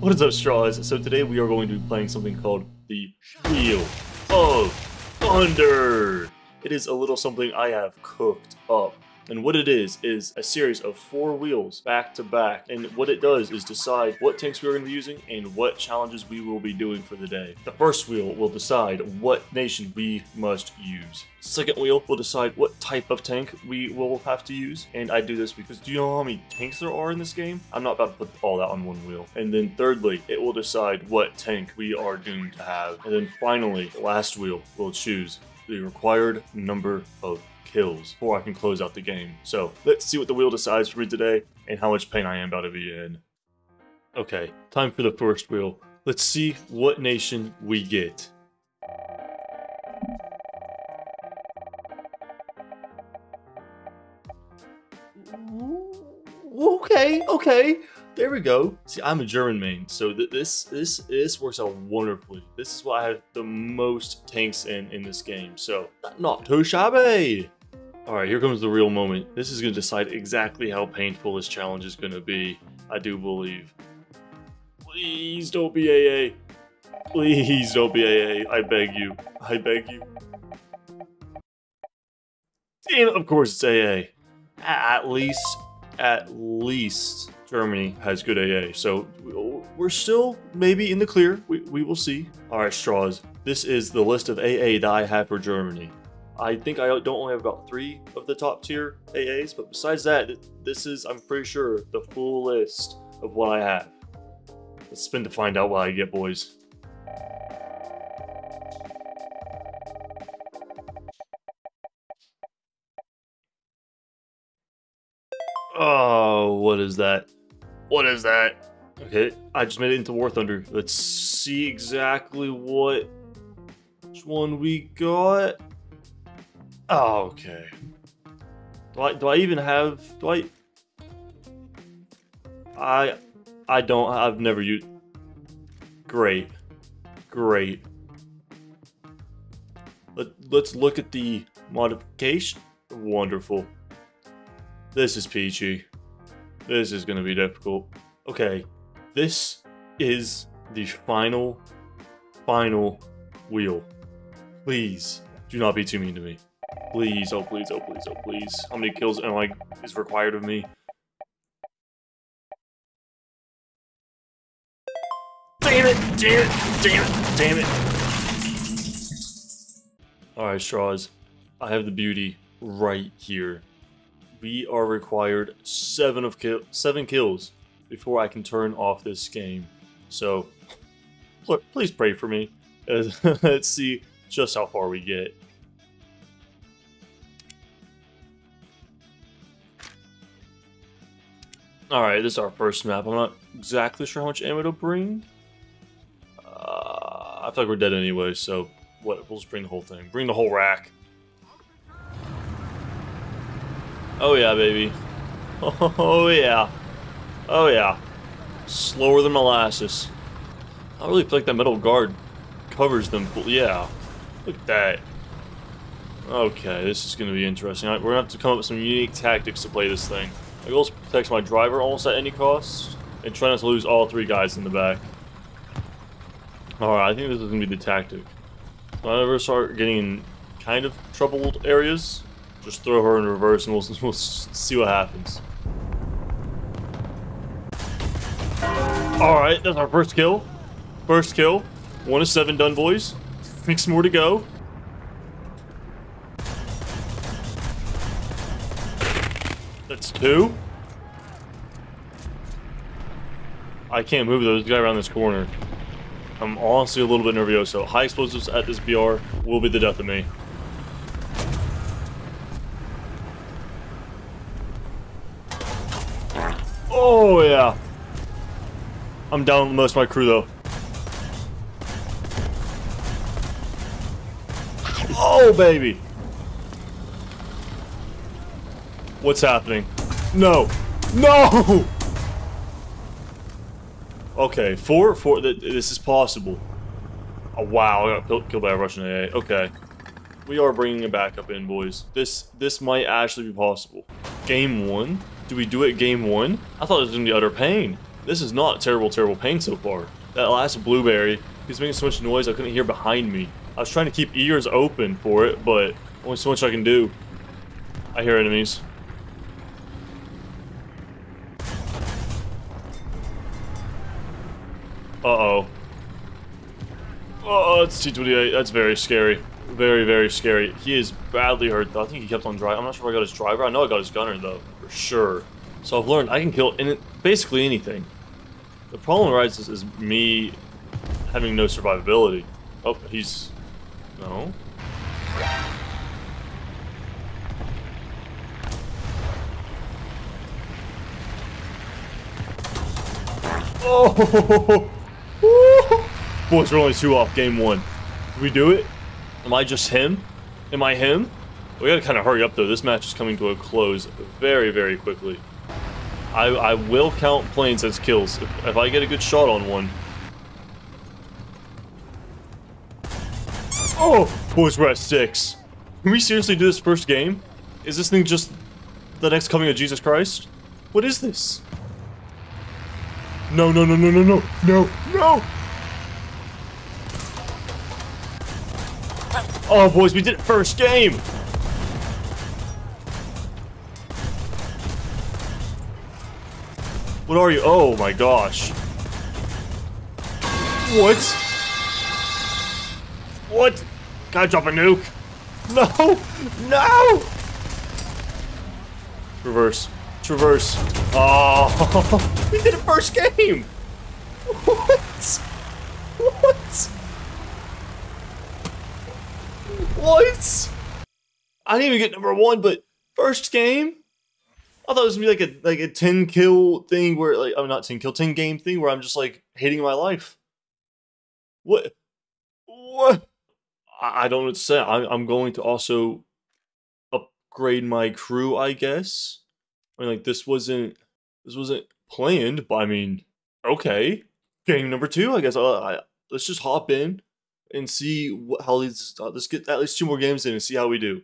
What is up, Straws? So today we are going to be playing something called the Wheel of Thunder. It is a little something I have cooked up. And what it is a series of 4 wheels back to back. And what it does is decide what tanks we're going to be using and what challenges we will be doing for the day. The first wheel will decide what nation we must use. Second wheel will decide what type of tank we will have to use. And I do this because do you know how many tanks there are in this game? I'm not about to put all that on one wheel. And then thirdly, it will decide what tank we are doomed to have. And then finally, the last wheel will choose the required number of kills before I can close out the game. So let's see what the wheel decides for me today and how much pain I am about to be in. Okay, time for the first wheel. Let's see what nation we get. Okay, there we go. See, I'm a German main, so this works out wonderfully. This is what I have the most tanks in this game, so not too shabby. All right, here comes the real moment. This is gonna decide exactly how painful this challenge is gonna be, I do believe. Please don't be AA. Please don't be AA, I beg you, I beg you. Damn, of course it's AA. At least Germany has good AA, so we're still maybe in the clear. We will see. All right, Straws, this is the list of AA that I have for Germany. I think I don't only have about 3 of the top tier AAs, but besides that, this is, I'm pretty sure, the full list of what I have. Let's spin to find out what I get, boys. Oh, what is that? What is that? Okay, I just made it into War Thunder. Let's see exactly which one we got. Oh, okay. Do I even have, I don't, I've never used, great. Let's look at the modification. Wonderful. This is peachy. This is gonna be difficult. Okay, this is the final wheel. Please do not be too mean to me. Please, oh please, oh please, oh please. How many kills am I is required of me? Damn it, damn it, damn it, damn it. All right, Straws, I have the beauty right here. We are required 7 kills before I can turn off this game. So, please pray for me. Let's see just how far we get. All right, this is our first map. I'm not exactly sure how much ammo to bring. I feel like we're dead anyway, so what? We'll just bring the whole thing. Bring the whole rack. Oh yeah, baby. Oh yeah. Oh yeah. Slower than molasses. I really feel like that metal guard covers them. Yeah. Look at that. Okay, this is going to be interesting. We're going to have to come up with some unique tactics to play this thing. My goal is to protect my driver almost at any cost and try not to lose all 3 guys in the back. Alright, I think this is going to be the tactic. Whenever I start getting in kind of troubled areas, just throw her in reverse and we'll see what happens. Alright, that's our first kill. First kill. 1 of 7 done, boys. 6 more to go. That's 2. I can't move those guy around this corner. I'm honestly a little bit nervous, so high explosives at this BR will be the death of me. Oh yeah, I'm down with most of my crew though. Oh baby, what's happening? No, no. Okay, four. This is possible. Oh wow, I got killed by a Russian AA. Okay, we are bringing a backup in, boys. This might actually be possible. Game 1. Do we do it game 1? I thought it was going to be utter pain. This is not a terrible, terrible pain so far. That last blueberry, he was making so much noise I couldn't hear behind me. I was trying to keep ears open for it, but only so much I can do. I hear enemies. Uh-oh. Oh, it's T-28. That's very scary. Very, very scary. He is badly hurt, though. I think he kept on driving. I'm not sure if I got his driver. I know I got his gunner, though, for sure. So I've learned I can kill basically anything. The problem arises is me having no survivability. Oh, he's... No. Oh! Boys, we're only 2 off game 1. Did we do it? Am I just him? Am I him? We gotta kind of hurry up, though. This match is coming to a close very, very quickly. I will count planes as kills if I get a good shot on one. Oh! Boys, we're at 6. Can we seriously do this first game? Is this thing just the next coming of Jesus Christ? What is this? No, no, no, no, no, no, no, no! Oh, boys, we did it first game! What are you? Oh, my gosh. What? What? Gotta drop a nuke. No! No! Reverse. Traverse. Oh, we did it first game! What? What? What? I didn't even get number 1, but first game? I thought it was gonna be like a 10-kill thing where, like, I'm not 10-kill, 10-game thing where I'm just, like, hating my life. What? What? I don't know what to say. I'm going to also upgrade my crew, I guess. I mean, like, this wasn't planned, but I mean, okay. Game number 2, I guess. Let's just hop in and see how these, let's get at least 2 more games in and see how we do.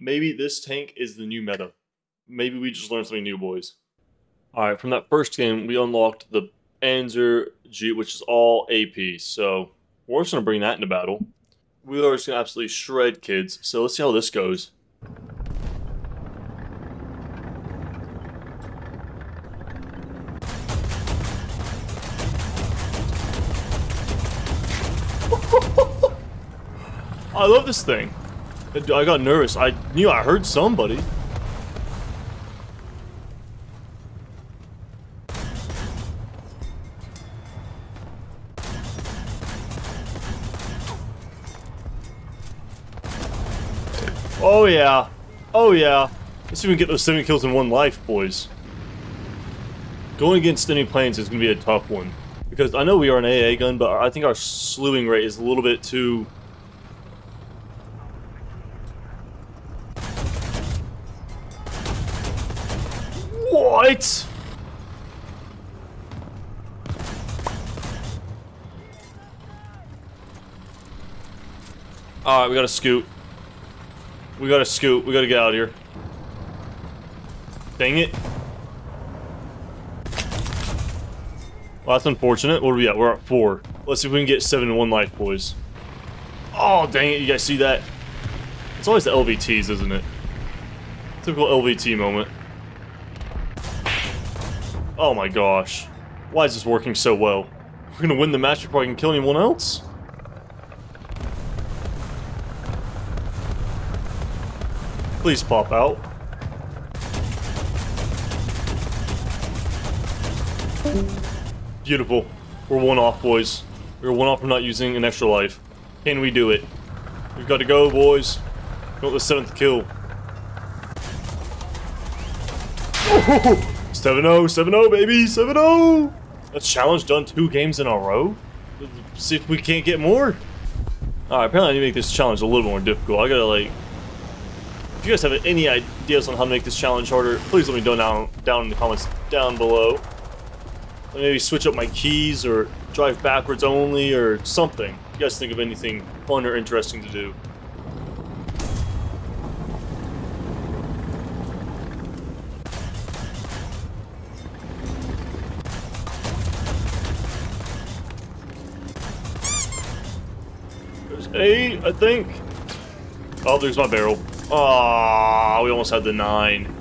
Maybe this tank is the new meta. Maybe we just learned something new, boys. Alright, from that first game, we unlocked the Panzer G, which is all AP. So, we're just going to bring that into battle. We are just going to absolutely shred kids. So, let's see how this goes. I love this thing. I got nervous. I knew I heard somebody. Oh yeah. Oh yeah. Let's see if we can get those 7 kills in 1 life, boys. Going against any planes is going to be a tough one. Because I know we are an AA gun, but I think our slewing rate is a little bit too... What? Alright, we gotta scoot. We gotta scoot. We gotta get out of here. Dang it. Well, that's unfortunate. What are we at? We're at 4. Let's see if we can get 7 in 1 life, boys. Oh, dang it. You guys see that? It's always the LVTs, isn't it? Typical LVT moment. Oh my gosh. Why is this working so well? We're gonna win the match before I can kill anyone else? Please pop out. Beautiful. We're 1 off, boys. We're 1 off from not using an extra life. Can we do it? We've got to go, boys. We want the 7th kill. Oh! 7-0, 7-0, baby, 7-0! That's challenge done 2 games in a row? Let's see if we can't get more. Alright, apparently I need to make this challenge a little more difficult. I gotta, like... If you guys have any ideas on how to make this challenge harder, please let me know down in the comments down below. Maybe switch up my keys, or drive backwards only, or something. If you guys think of anything fun or interesting to do. 8, I think. Oh, there's my barrel. Ah, we almost had the 9.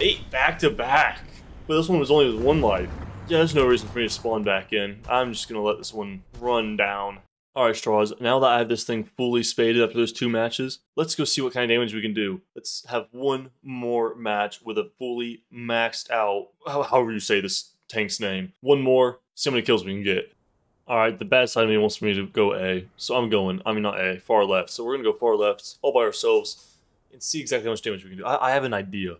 8 back to back. But this one was only with 1 life. Yeah, there's no reason for me to spawn back in. I'm just gonna let this one run down. Alright, Straws, now that I have this thing fully spaded after those 2 matches, let's go see what kind of damage we can do. Let's have 1 more match with a fully maxed out, however you say this tank's name. 1 more, see how many kills we can get. Alright, the bad side of me wants me to go A, so I'm going, I mean not A, far left. So we're going to go far left, all by ourselves, and see exactly how much damage we can do. I have an idea.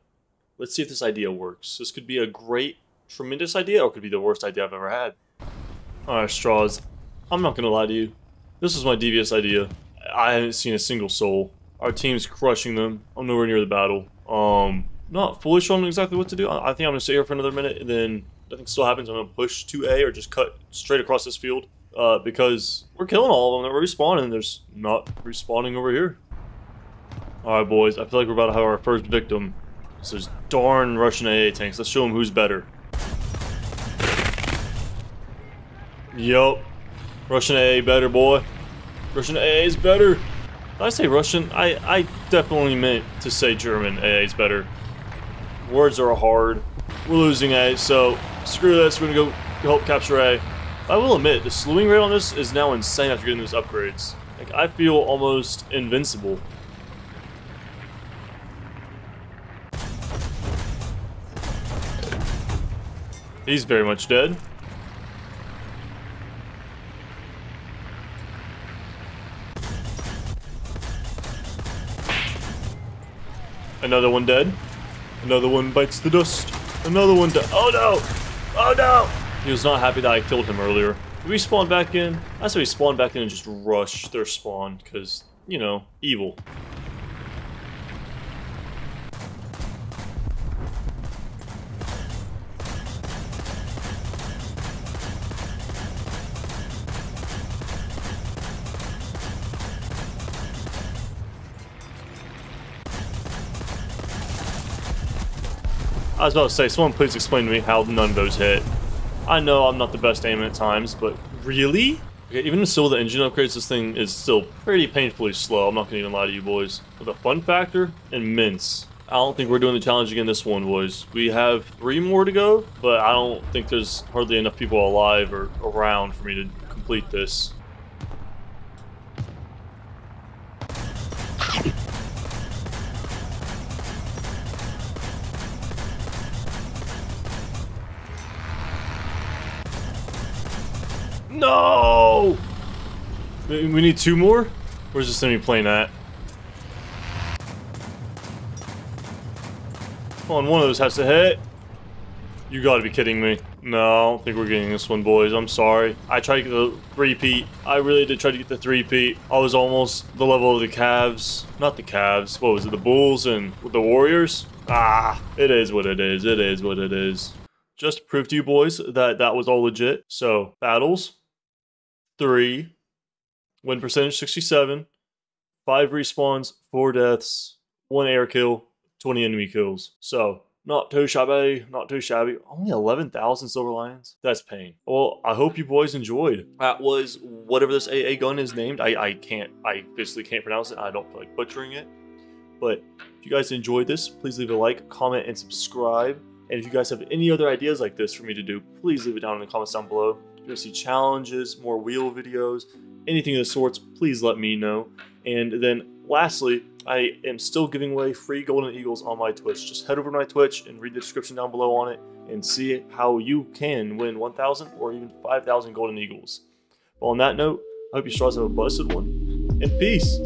Let's see if this idea works. This could be a great, tremendous idea, or it could be the worst idea I've ever had. Alright, Straws, I'm not going to lie to you. This was my devious idea. I haven't seen a single soul. Our team's crushing them. I'm nowhere near the battle. Not fully showing them exactly what to do. I think I'm gonna sit here for another minute, and then nothing still happens. I'm gonna push to A or just cut straight across this field because we're killing all of them. They're respawning. There's not respawning over here. All right, boys. I feel like we're about to have our first victim. This is darn Russian AA tanks. Let's show them who's better. Yup. Russian AA better, boy. Russian AA is better. Did I say Russian? I definitely meant to say German AA is better. Words are hard. We're losing A, so screw this. We're going to go help capture A. I will admit, the slewing rate on this is now insane after getting those upgrades. Like, I feel almost invincible. He's very much dead. Another one dead. Another one bites the dust. Another one dead. Oh no! Oh no! He was not happy that I killed him earlier. We spawned back in. I said we spawned back in and just rush their spawn because, you know, evil. I was about to say, someone please explain to me how none of those hit. I know I'm not the best aim at times, but really? Okay, even still with the engine upgrades, this thing is still pretty painfully slow. I'm not gonna even lie to you boys. With a fun factor, immense. I don't think we're doing the challenge again this one, boys. We have 3 more to go, but I don't think there's hardly enough people alive or around for me to complete this. No! We need 2 more? Where's this enemy plane at? Come on, one of those has to hit. You gotta be kidding me. No, I don't think we're getting this one, boys. I'm sorry. I tried to get the 3-peat. I really did try to get the 3-peat. I was almost the level of the Cavs. Not the Cavs. What was it? The Bulls and the Warriors? Ah, it is what it is. It is what it is. Just to prove to you boys that that was all legit. So, battles. 3, win percentage 67, 5 respawns, 4 deaths, 1 air kill, 20 enemy kills. So not too shabby, not too shabby. Only 11,000 silver lions. That's pain. Well, I hope you boys enjoyed. That was whatever this AA gun is named. I basically can't pronounce it. I don't feel like butchering it. But if you guys enjoyed this, please leave a like, comment, and subscribe. And if you guys have any other ideas like this for me to do, please leave it down in the comments down below. If you see challenges, more wheel videos, anything of the sorts, please let me know. And then lastly, I am still giving away free Golden Eagles on my Twitch. Just head over to my Twitch and read the description down below on it and see how you can win 1,000 or even 5,000 Golden Eagles. Well, on that note, I hope you straws have a blessed one, and peace!